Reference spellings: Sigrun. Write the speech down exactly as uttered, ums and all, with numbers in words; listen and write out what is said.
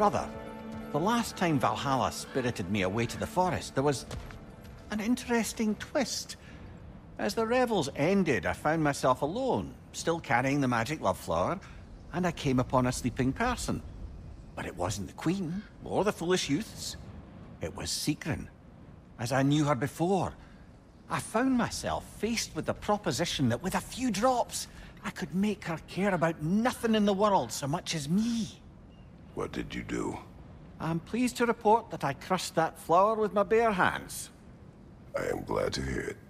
Brother, the last time Valhalla spirited me away to the forest, there was an interesting twist. As the revels ended, I found myself alone, still carrying the magic love flower, and I came upon a sleeping person. But it wasn't the Queen, or the foolish youths. It was Sigrun, as I knew her before. I found myself faced with the proposition that with a few drops, I could make her care about nothing in the world so much as me. What did you do? I'm pleased to report that I crushed that flower with my bare hands. I am glad to hear it.